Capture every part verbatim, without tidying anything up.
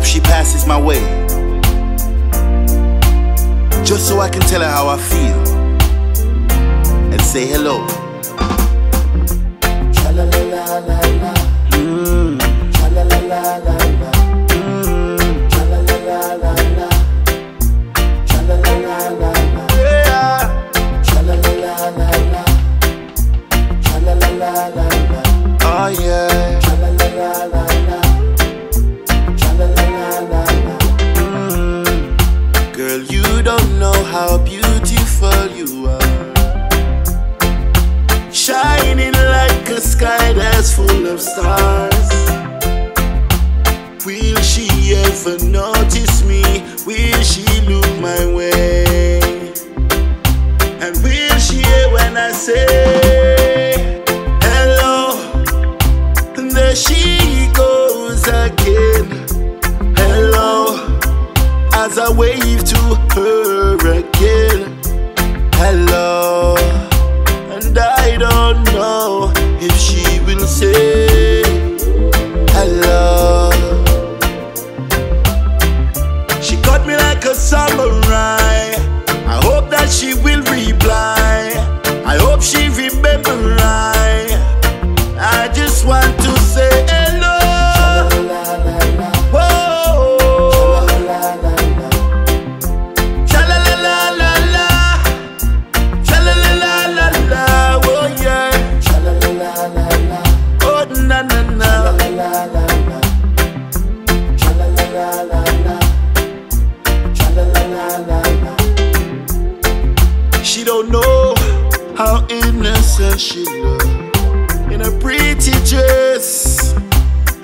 hope she passes my way, just so I can tell her how I feel and say hello. Mm. Mm. Yeah. Oh yeah. Mm. Girl, you don't know how beautiful you are, shining like a sky that's full of stars. Will she ever notice me? Will she look my way? And will she hear when I say hello? And there she goes again. Hello, as I wave to her again. Hello, and I don't know if she will say hello. A samurai, I hope that she will reply. I hope she remember I. I just want to say hello. Whoa. Cha-la-la-la-la-la. Cha-la-la-la-la-la. Oh yeah. Cha-la-la-la-la. Oh na na na. Cha-la-la-la-la. She don't know how innocent she looks, in a pretty dress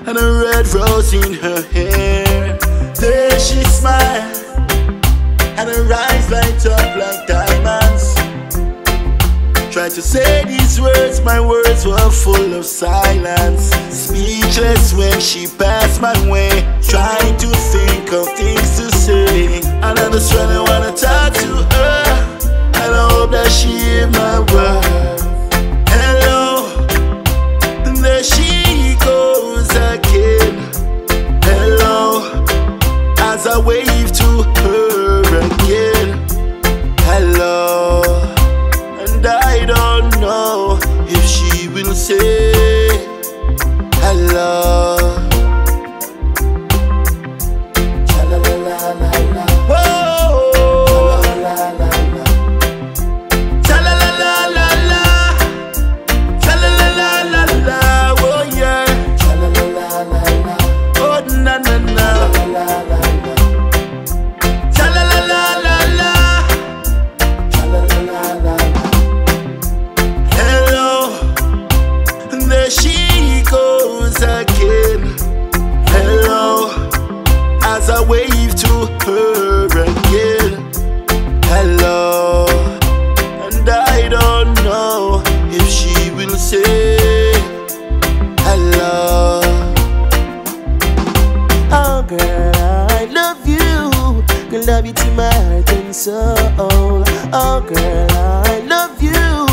and a red rose in her hair. There she smiles and her eyes light up like diamonds. Tried to say these words, my words were full of silence. Speechless when she passed my way, trying to think of things to say. I never said I wanna talk to her, and I hope that she hears my words. Hello, and there she goes again. Hello, as I wave to her again. Hello, and I don't know if she will say hello. Wave to her again. Hello, and I don't know if she will say hello. Oh girl, I love you. Girl, love you to my heart and soul. Oh girl, I love you.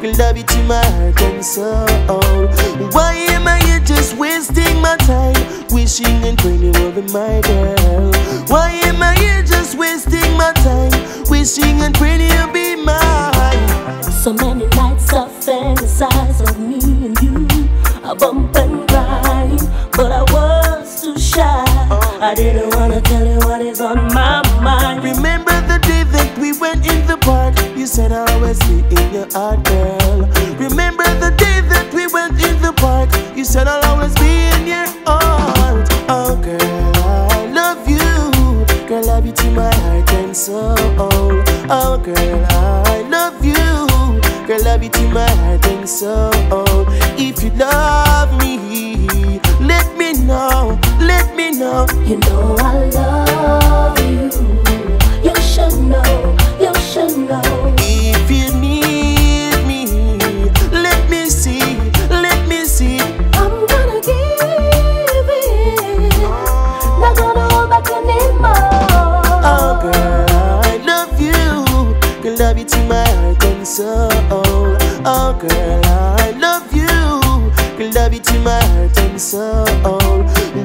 Girl, love you to my heart and soul. Why am I here just wasting my time, wishing and praying you were my girl? Why am I here just wasting my time, wishing and praying you'll be mine? So many nights I fantasize of me and you, I bump and grind, but I was too shy. I didn't wanna tell you what is on my mind. Remember the day that we went in the park, you said I always be in your heart, girl. Remember the day that we went in the park, you said I'll always be in your heart. Oh girl, I love you. Girl, love you to my heart and soul. Oh girl, I love you. Girl, love you to my heart and soul. If you love me, let me know, let me know. You know I love you. You should know, you should know. If you need me, let me see, let me see. I'm gonna give. Oh girl, I love you. Girl, love you to my heart and soul. Oh girl, I love you. Girl, love you to my heart and soul.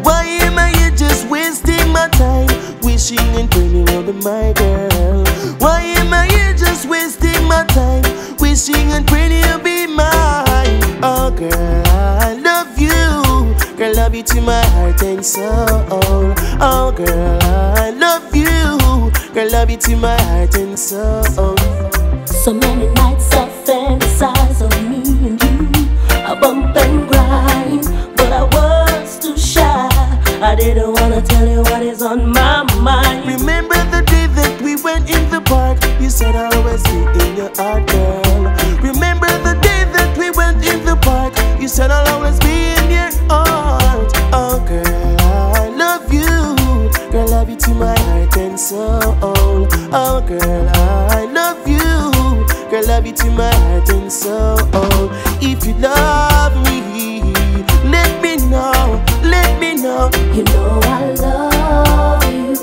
Why am I here just wasting my time wishing and turning around to my girl? Why am I here just wasting my time wishing and praying you'll be mine? Oh girl, I love you. Girl, love you to my heart and soul. Oh girl, I love you. Girl, love you to my heart and soul. So many nights I fantasize of me and you. I bump and grind, but I was too shy. I didn't wanna tell you what is on my mind. Remember the day that we went in the park? You said I always be in your heart, girl. Remember the day that we went in the park? You said I'll always be in your heart. Oh girl, I love you. Girl, love you to my heart and soul. Oh girl, I love you. Girl, love you to my heart and soul. If you love me, let me know, let me know. You know I love you.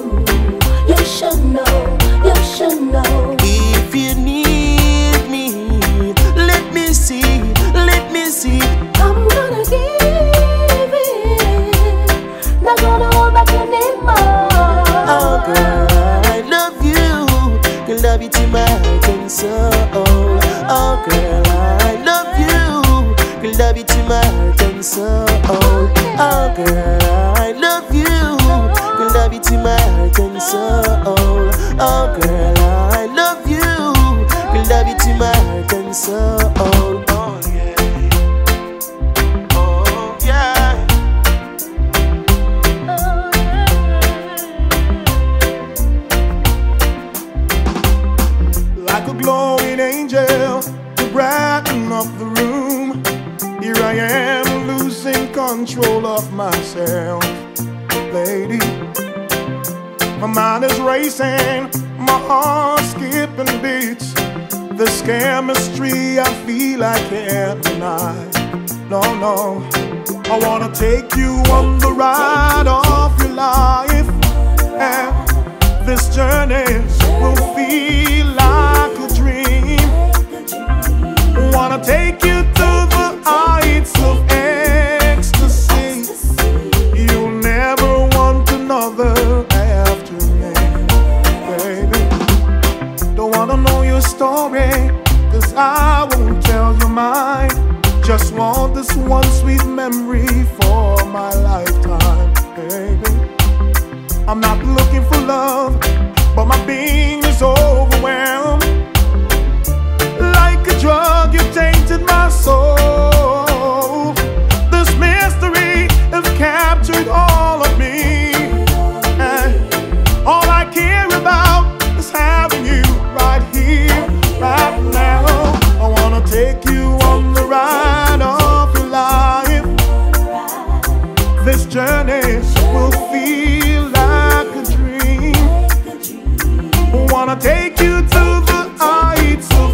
You should know, you should know. If you need me, let me see, let me see. I'm gonna give it, not gonna hold back anymore. Oh girl, I love you. Girl, love you to my heart and soul. Oh girl, I love you. Girl, love you to my heart and soul. Oh girl, I love you. Girl, love you to my heart and soul. Oh girl, I love you. Girl, love you to my heart and soul. Oh yeah, oh yeah. Like a glowing angel to brighten up the room, here I am, losing control of myself. Lady, my mind is racing, my heart skipping beats. This chemistry I feel I can't deny. No, no, I wanna take you on the ride of your life, and this journey will feel like a dream. Wanna take you to the heights of ecstasy. You'll never want another after me, baby. Don't wanna know your story, cause I won't tell you mine. Just want this one sweet memory for my lifetime, baby. I'm not looking for love, but my being is overwhelmed. Like a drug, you tainted my soul. This mystery has captured all of me, and all I care about is having you right here, right now. I wanna take you on the ride of your life. This journey will feel like a dream. I wanna take you to the heights of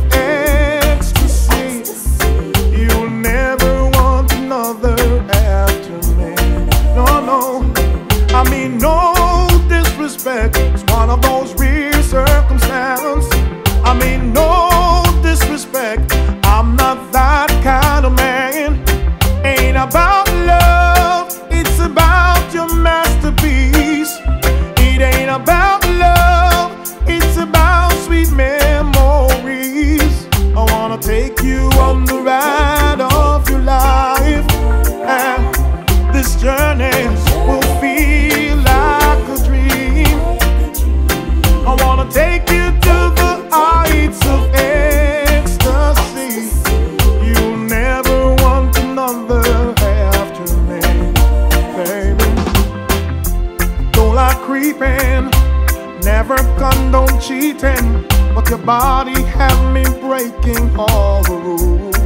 cheating, but your body have me breaking all the rules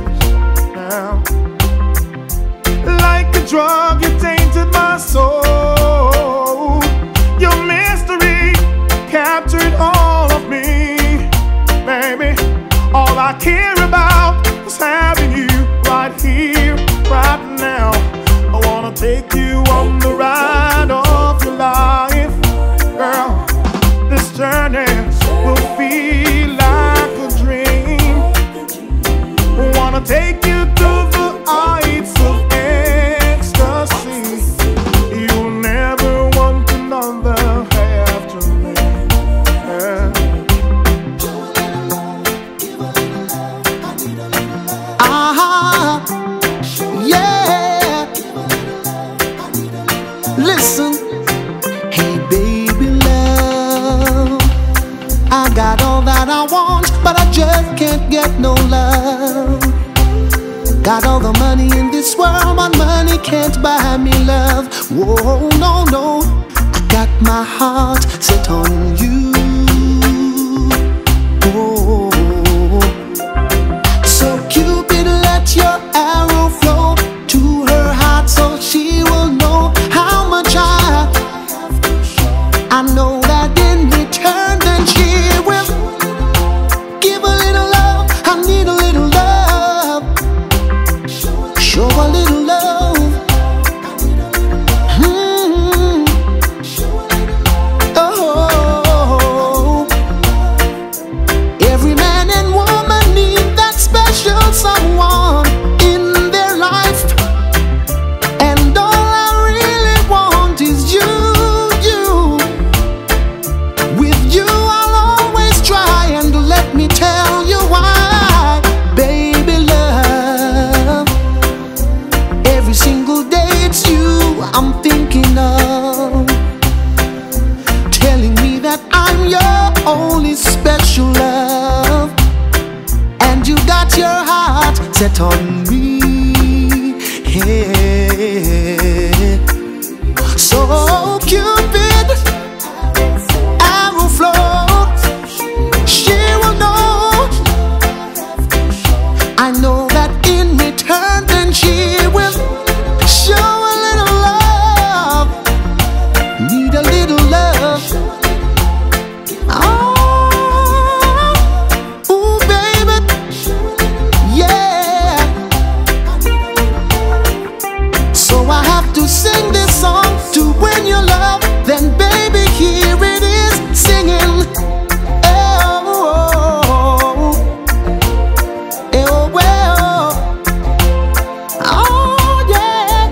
now. Like a drug, you tainted my soul. Your mystery captured all of me, baby. All I care about is having you right here, right now. I wanna take you on the ride of your life, girl. This journey will feel like a dream. Wanna take you to the heights of ecstasy. You'll never want another. Got all the money in this world, but money can't buy me love. Whoa, no, no, I got my heart set on you. Whoa. So Cupid, let your arrow flow to her heart so she will know how much I have. I know that in return then she will give a little love. I need a little love. Show a little love. Mm-hmm. Oh, every man and woman need that special someone in their life, and all I really want is you, you. With you I'll always try, and let me tell you why. Baby love, every single day it's you I'm thinking of, telling me that I'm your only special love, and you got your heart set on me. Yeah. So Cupid, arrow flow, she will know. I know that in return then she will show a little love. Need a little love. Oh, ooh baby, yeah. So I have to sing this song to win your love. Then baby, here it is, singing. Oh, oh, oh, well. Oh yeah.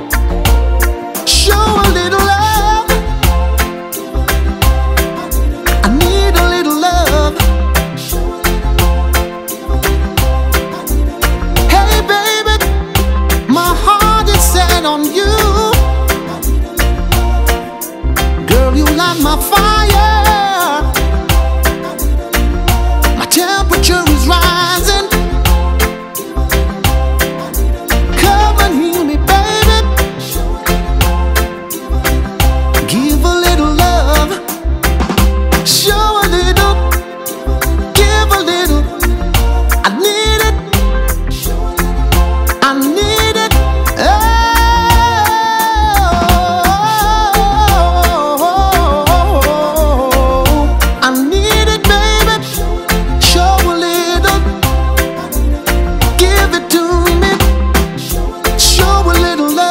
Show a little love. I need a little love. Hey baby, my heart is set on you. Girl, you light my fire. My temperature is rising. Come and heal me, baby. Give a little love. Show a little. Give a little. I need it. I need it. Oh, I need it, baby. Show a little. Give it to me. Show a little love.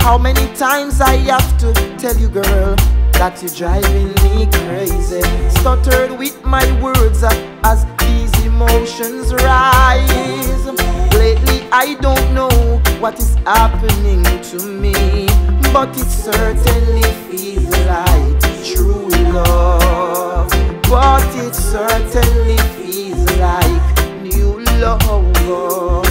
How many times I have to tell you, girl, that you're driving me crazy. Stuttered with my words uh, as these emotions rise. Lately I don't know what is happening to me, but it certainly feels like true love. But it certainly feels like new love.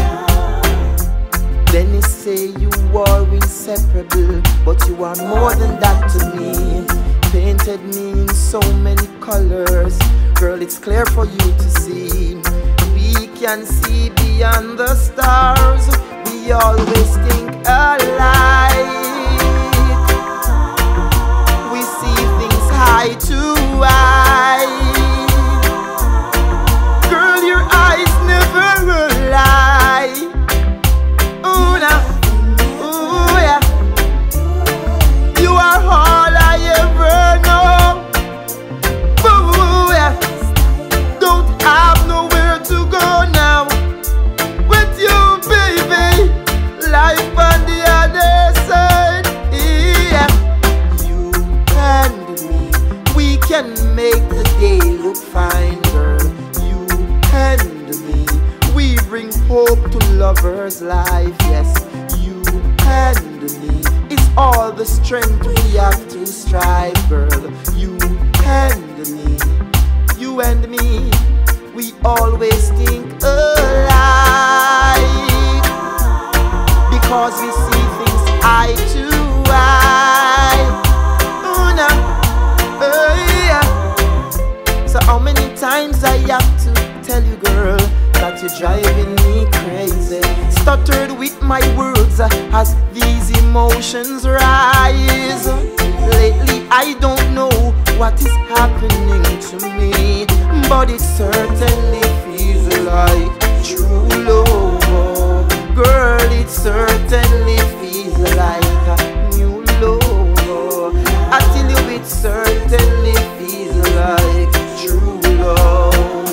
Then they say you are inseparable, but you are more than that to me. Painted me in so many colors, girl, it's clear for you to see. We can see beyond the stars, we always think alike. We see things eye to eye. Girl, your eyes never lie. Ooh, yeah. You are all I ever know. Ooh, yeah. Don't have nowhere to go now. With you, baby, life on the other side. Yeah. You and me, we can make the day look fine, girl. You and me, we bring hope to lovers' life. Yes, you and me, it's all the strength we have to strive, girl. You and me, you and me, we always think alike, because we see things eye to eye. Oh, no. Oh, yeah. So how many times I have to tell me crazy. Stuttered with my words as these emotions rise. Lately I don't know what is happening to me, but it certainly feels like true love. Girl, it certainly feels like a new love. I tell you, it certainly feels like true love.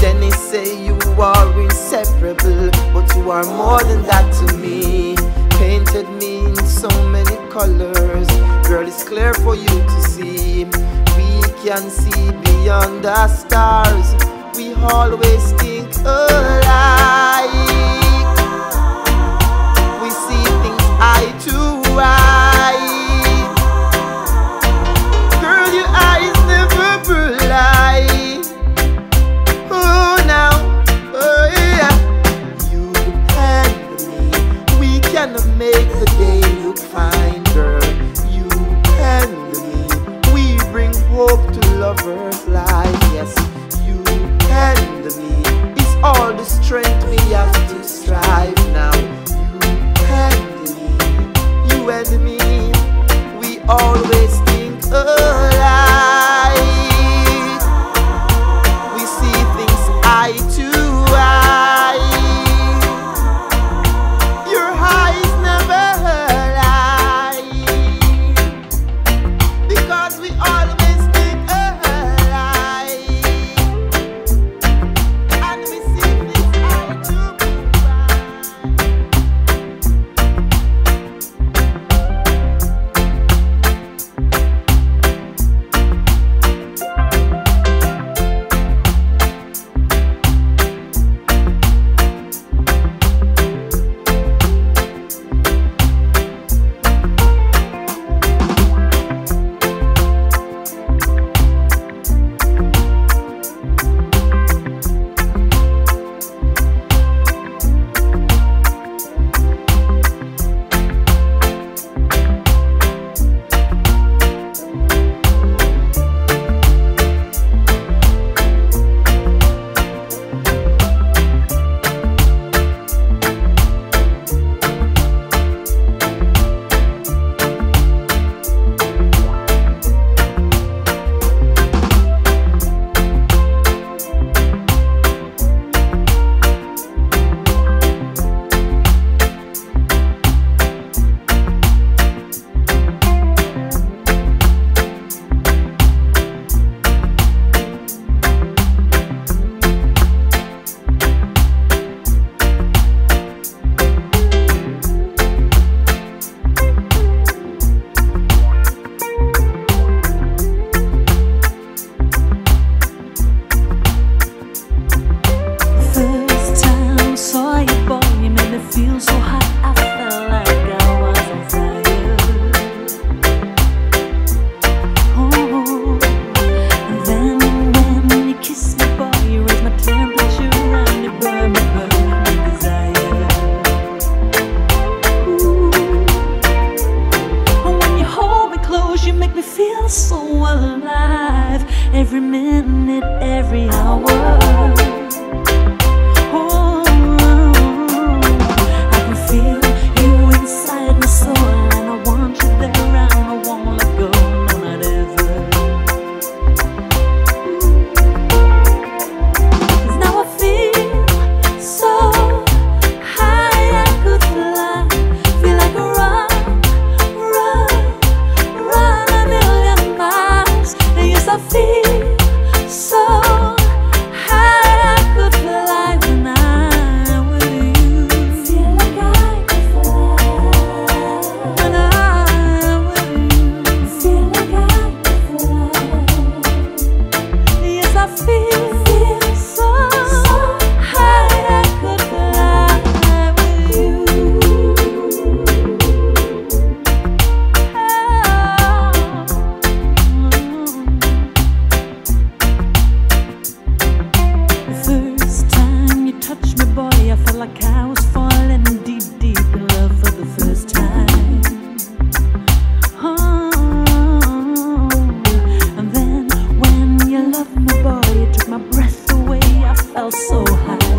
Then they say you are inseparable, but you are more than that to me. Painted me in so many colors, girl, it's clear for you to see. We can see beyond the stars, we always think alike. We see things eye to eye. Girl, your eyes never lie. Oh, now, oh yeah. You and me, we cannot make the day look fine, girl. You and me, we bring hope to lovers' lives, yes. And me, it's all the strength we have to strive now. You and me, you and me, we always think alike. We see things eye to eye. Your eyes never lie, because we always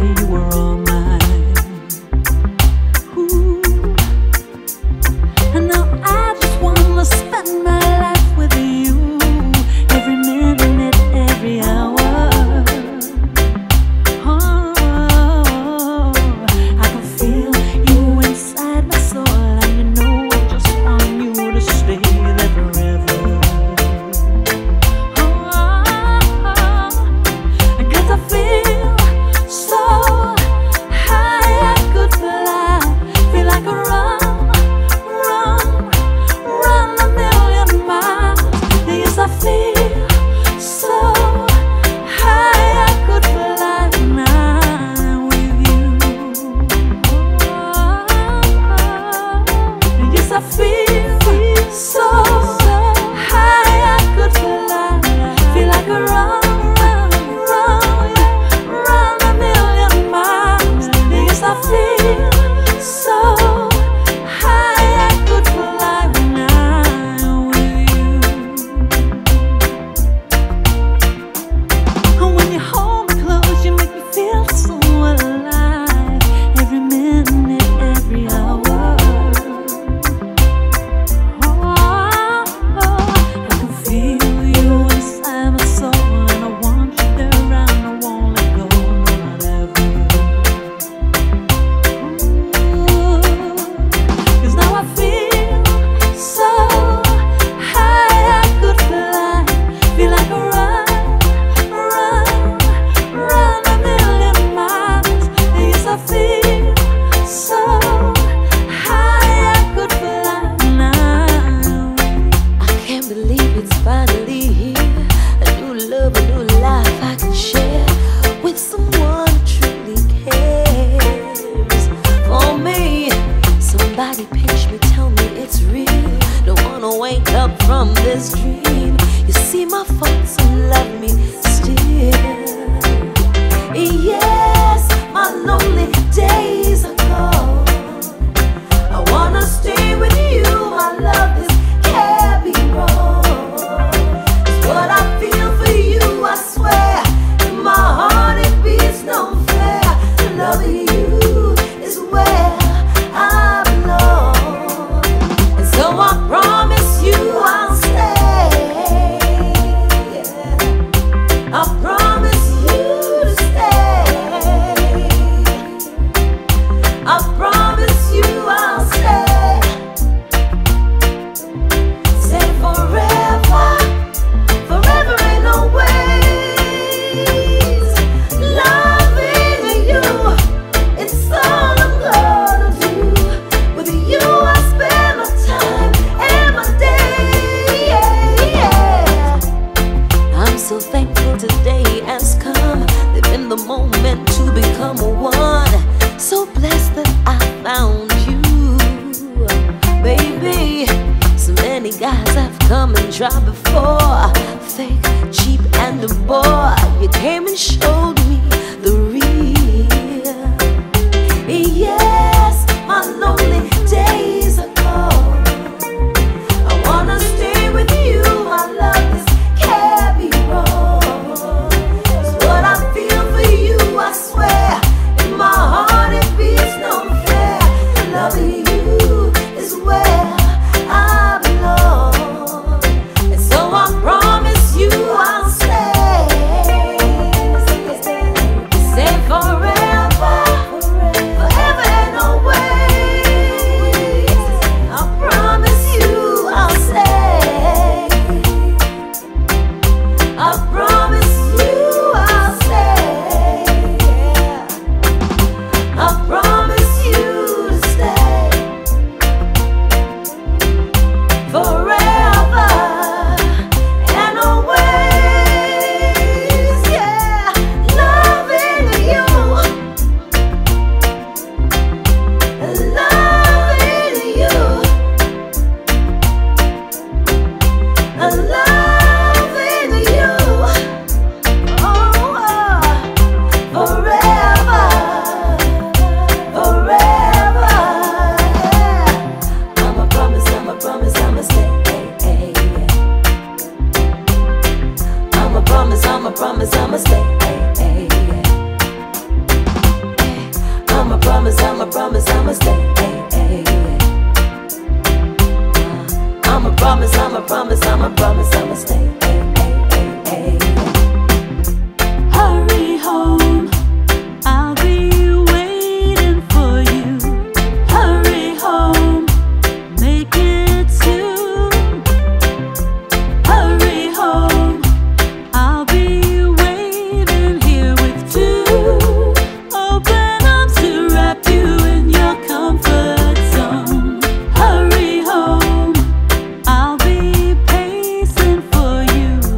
you were all mine. Ooh. And now I just wanna spend my life with you, every minute, every hour. Oh, I can feel you inside my soul, and you know I just want you to stay there forever. Oh, 'cause I feel so promise, I'ma promise, I'ma stay. I'ma promise, I'ma promise, I'ma promise, I'ma stay. Hurry home, I'll be waiting for you. Hurry home, make it soon. Hurry home, I'll be waiting here with two open arms to wrap you in your comfort zone. Hurry home, I'll be pacing for you.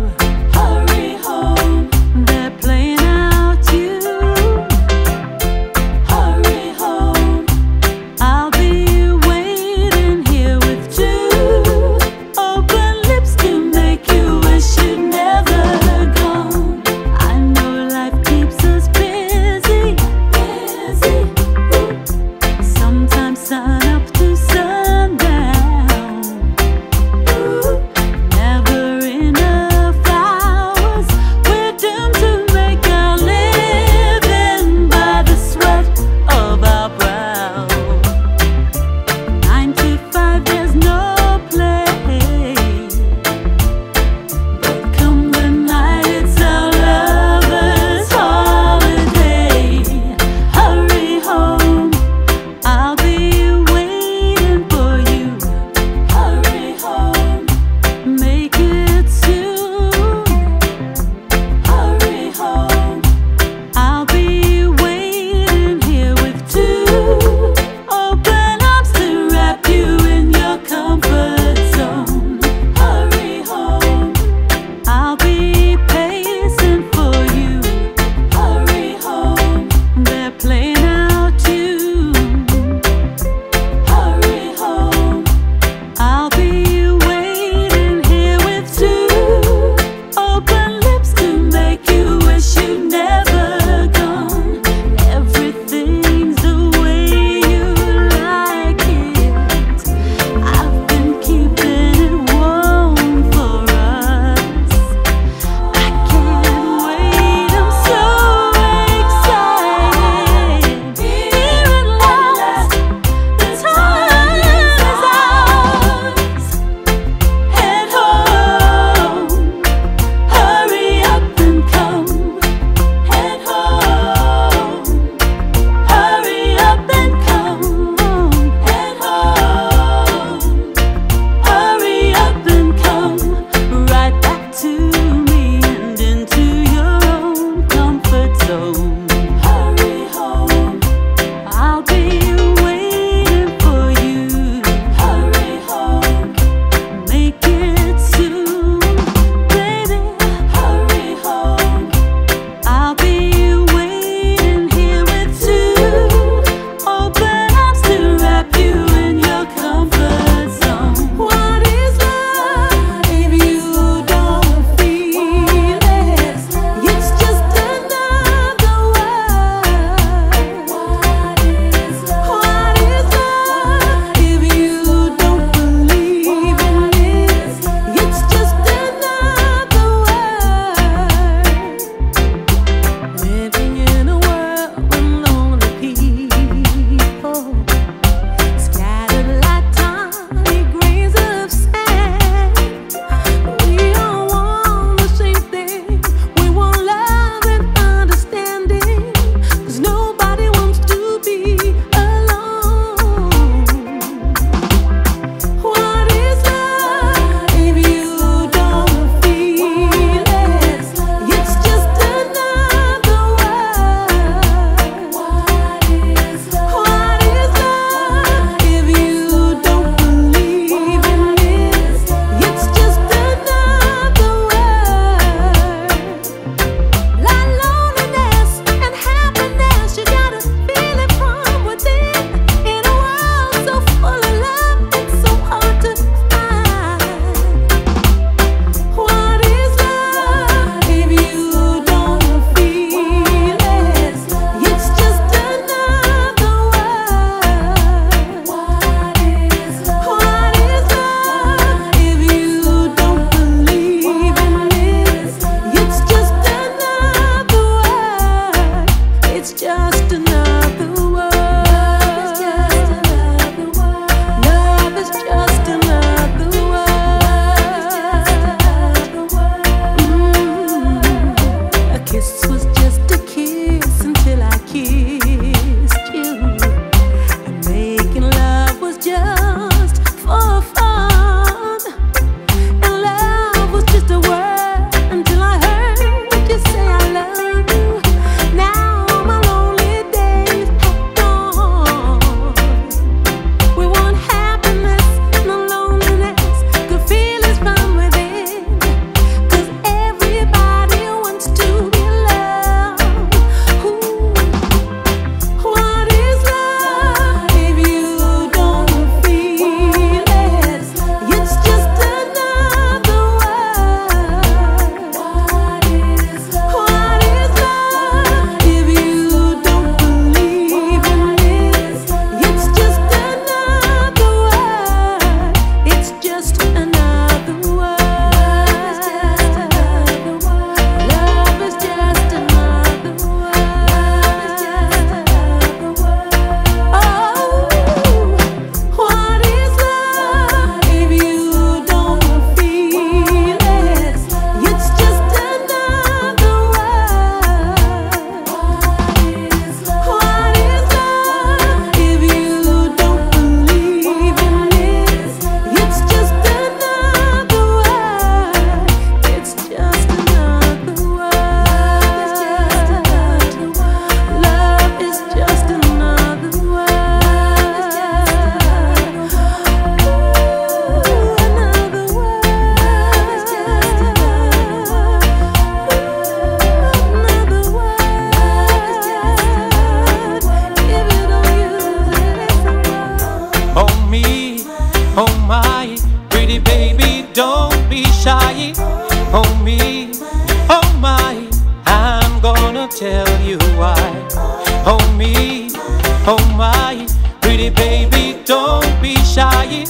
oh my pretty baby, don't be shy,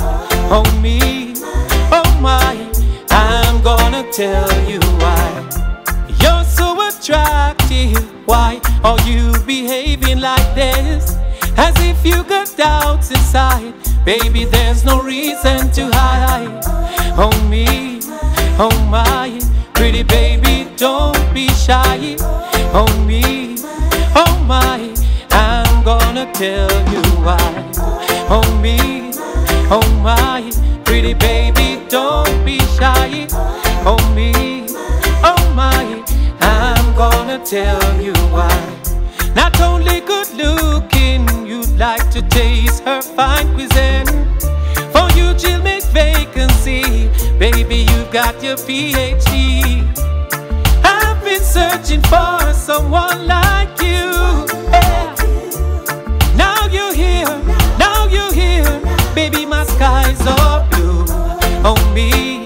oh me, oh my, I'm gonna tell you why you're so attractive. Why are you behaving like this, as if you got doubts inside? Baby, there's no reason to hide. Oh me, oh my, pretty baby, don't be shy. Oh me, oh my, I'm gonna tell you why. Oh me, oh my, pretty baby, don't be shy. Oh me, oh my, I'm gonna tell you why. Not only good looking, you'd like to taste her fine cuisine. For you, she'll make vacancy. Baby, you've got your P H D. I've been searching for someone like you. Yeah. Now you're here, now you're here. Baby, my skies are blue. Oh me,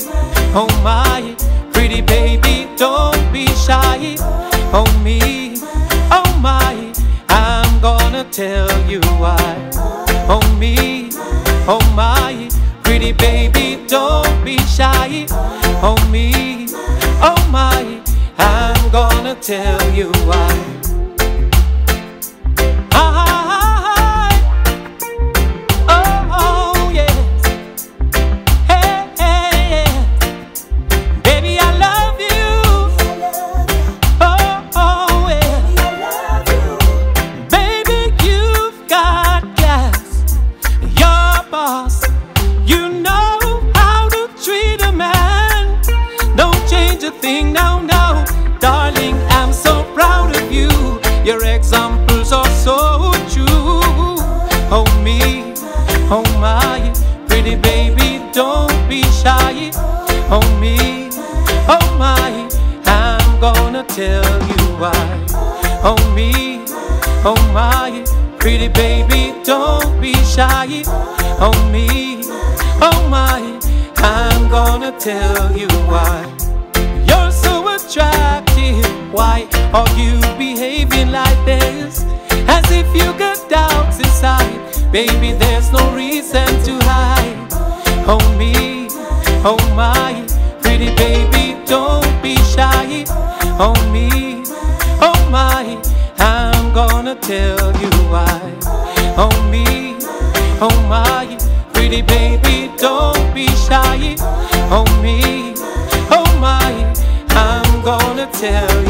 oh my, pretty baby, don't be shy. Oh me, oh my, I'm gonna tell you why. Oh me, oh my, pretty baby, don't be shy. Oh me, oh my, I'm gonna tell you why. Your examples are so true. Oh me, oh my, pretty baby, don't be shy. Oh me, oh my, I'm gonna tell you why. Oh me, oh my, pretty baby, don't be shy. Oh me, oh my, I'm gonna tell you why. You're so attractive. Why are you behaving like this, as if you got doubts inside? Baby, there's no reason to hide. Oh me, oh my, pretty baby, don't be shy. Oh me, oh my, I'm gonna tell you why. Oh me, oh my, pretty baby, don't be shy. Oh me, oh my, I'm gonna tell you why.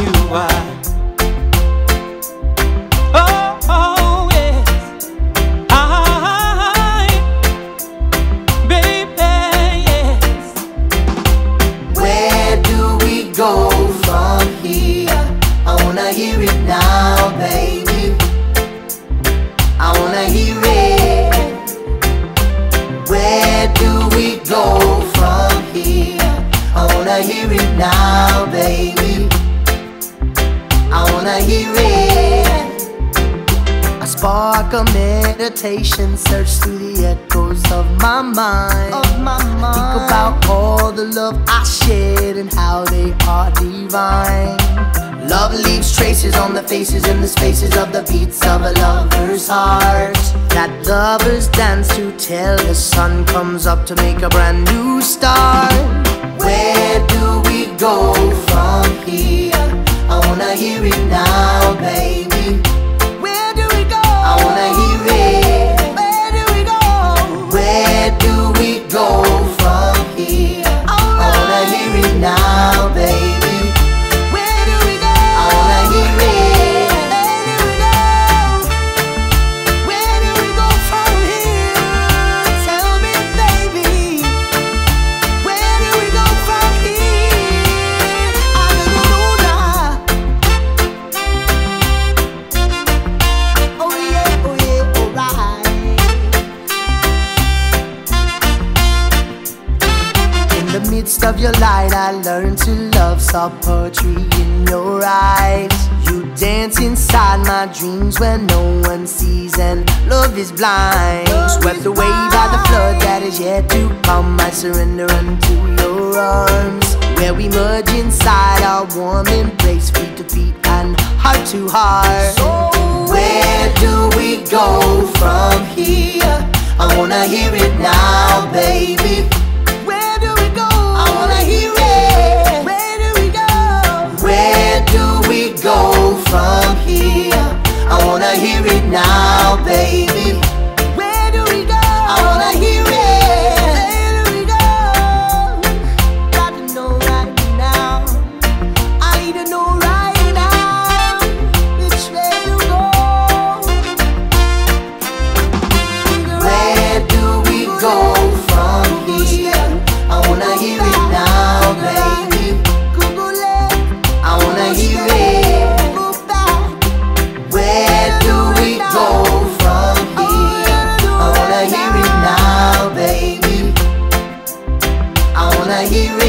Go from here, I wanna hear it now, baby. I wanna hear it. Where do we go from here? I wanna hear it now, baby. I wanna hear it. I spark a meditation, search through the echoes of my mind. Of my mind. Think about all the love I shared and how they are divine. Love leaves traces on the faces and the spaces of the beats of a lover's heart. That lovers dance to till the sun comes up to make a brand new start. Where do we go from here? I wanna hear it now, baby. Where do we go? I wanna hear it. Where do we go? Where do we go from here? I wanna hear it now, baby. Where do we go? I wanna hear it. Where do we go? Where do we go from here? Tell me, baby. Where do we go from here? Hallelujah. Oh yeah, oh yeah, alright. In the midst of your light, I learned to love, saw poetry in your eyes. You dance inside my dreams when no one sees and love is blind. Swept away by the flood that is yet to come, I surrender unto your arms. Where we merge inside our warm embrace, feet to feet and heart to heart. So Where do we go from here? I wanna hear it now, baby. Where do we go? I wanna hear it. Where do we go? Where do we go from here? I wanna hear it now, baby. Where do we go? I wanna hear it. Where do we go? Got to know right now. I need to know right now. Which way to go? Where do we go from here? I wanna hear it now, baby. I wanna hear it.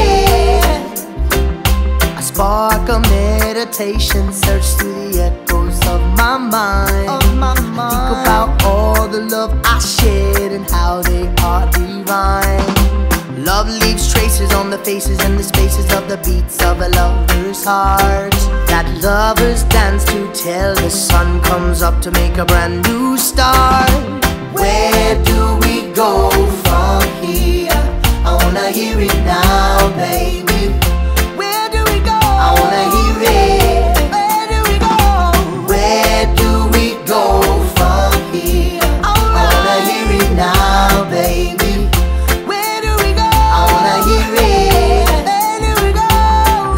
I spark a meditation, search through the echoes of my mind. Of my mind. Think about all the love I shared and how they are divine. Love leaves traces on the faces and the spaces of the beats of a lover's heart. That lovers dance to till the sun comes up to make a brand new start. Where do we go from here? I wanna hear it now, baby. Where do we go? I wanna hear it. Where do we go? Where do we go from here? All right. I wanna hear it now, baby. Where do we go? I wanna hear it. Where do we go?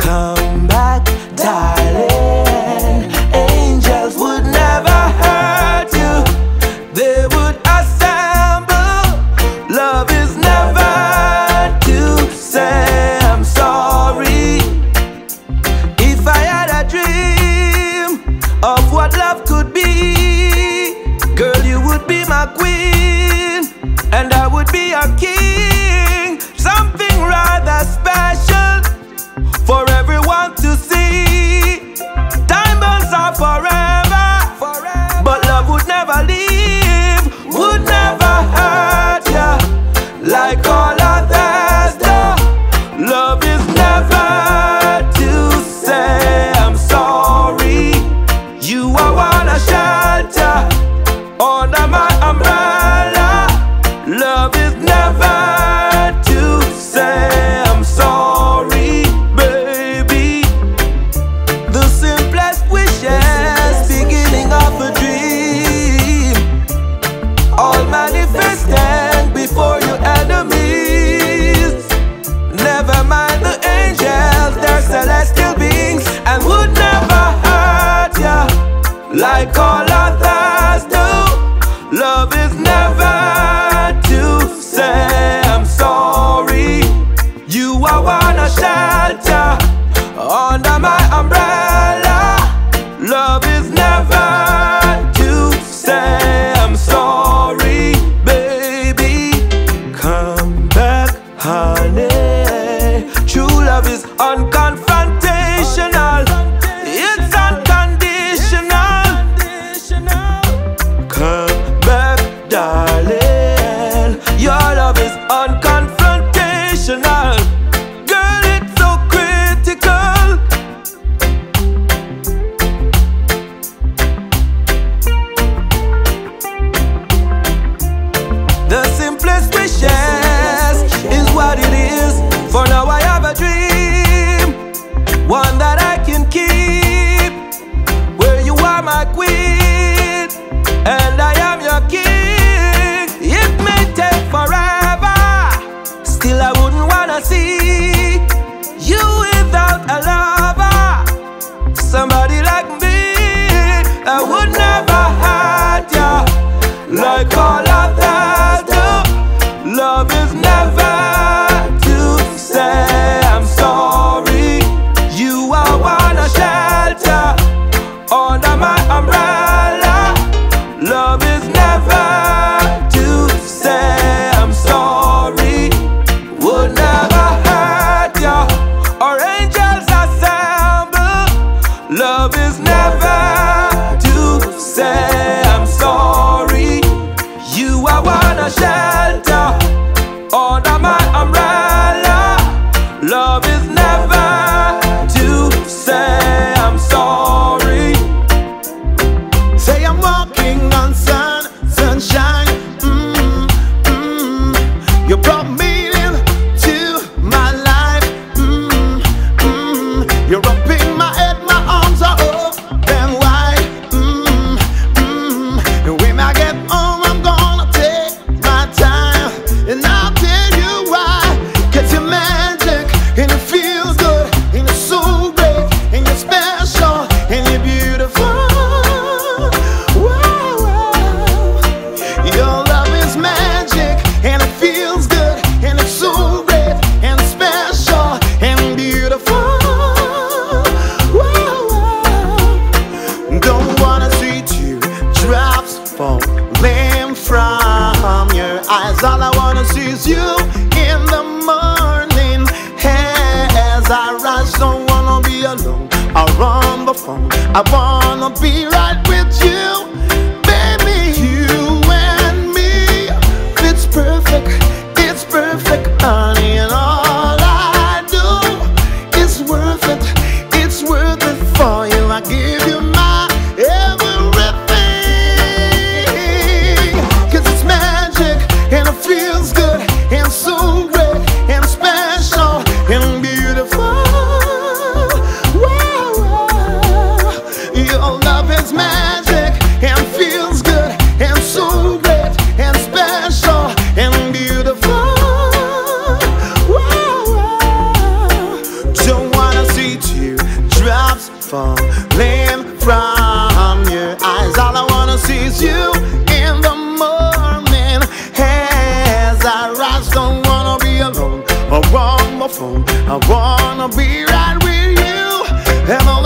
Come back, darling. Angels would never hurt you. They would assemble. Love is never say I'm sorry. If I had a dream of what love could be, girl, you would be my queen and I would be your king. Something rather special for everyone to see. Time burns out forever, forever. But love would never leave, would never hurt you like all others. Love is never to say I'm sorry. You are what I shelter under my umbrella. Love is never to say I'm sorry, baby. The simplest wishes, beginning of a dream, all manifested before your enemy. Never mind the angels, they're celestial beings and would never hurt ya like all others do. Love is never to say I'm sorry. You are one I shelter under my umbrella. Love is never to say I'm sorry, baby. Come back, honey. Love is unconfrontational. It's unconditional. Come back, darling. Your love is unconfrontational. Girl, it's so critical. The simplest wishes is what it is. For now I have a dream, one that I can keep, where you are my queen, and I am your king. It may take forever, still I wouldn't wanna see you without a lover, somebody like me. I would never hurt you like all others do. Love is never say I'm sorry. You are one I shelter under my umbrella. Love is never to say I'm sorry. Would never hurt you or angels assemble. Love is never to say I'm sorry. You are one I shelter under my umbrella. Love is never to say I'm sorry. Say I'm walking sunshine. Mm, mm, you brought meaning to my life. Mm, mm, you're up in my head, my arms are open wide. Mm, mm, when I get home, I'm gonna take my time, and I'll tell you why. 'Cause you're magic, and it feels good, and you're so great, and you're special, and you're beautiful. All I wanna see is you in the morning. As I rise, don't wanna be alone. I run the phone, I wanna be right with you. Baby, you and me, it's perfect, it's perfect, honey. And all I do is worth it, it's worth it for you. I give you my everything, 'cause it's magic, and it feels good, and so great, and special, and beautiful. Wow, wow. Your love is magic, and feels good, and so great, and special, and beautiful. Wow, wow. Don't wanna see tear drops falling from your eyes. All I wanna see is you in the morning. I rise, don't wanna be alone. I want my phone, I wanna be right with you. And